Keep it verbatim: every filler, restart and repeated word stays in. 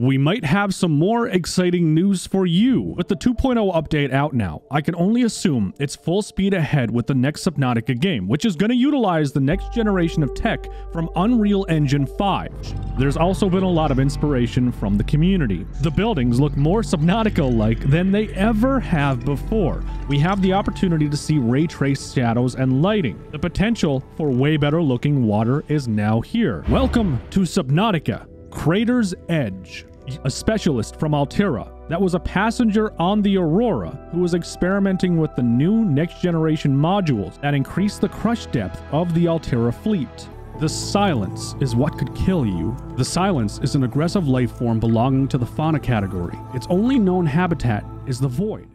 we might have some more exciting news for you. With the two point oh update out now, I can only assume it's full speed ahead with the next Subnautica game, which is going to utilize the next generation of tech from Unreal Engine five. There's also been a lot of inspiration from the community. The buildings look more Subnautica-like than they ever have before. We have the opportunity to see ray-traced shadows and lighting. The potential for way better-looking water is now here. Welcome to Subnautica: Crater's Edge. A specialist from Altera that was a passenger on the Aurora who was experimenting with the new next-generation modules that increase the crush depth of the Altera fleet. The Silence is what could kill you. The Silence is an aggressive life form belonging to the fauna category. Its only known habitat is the void.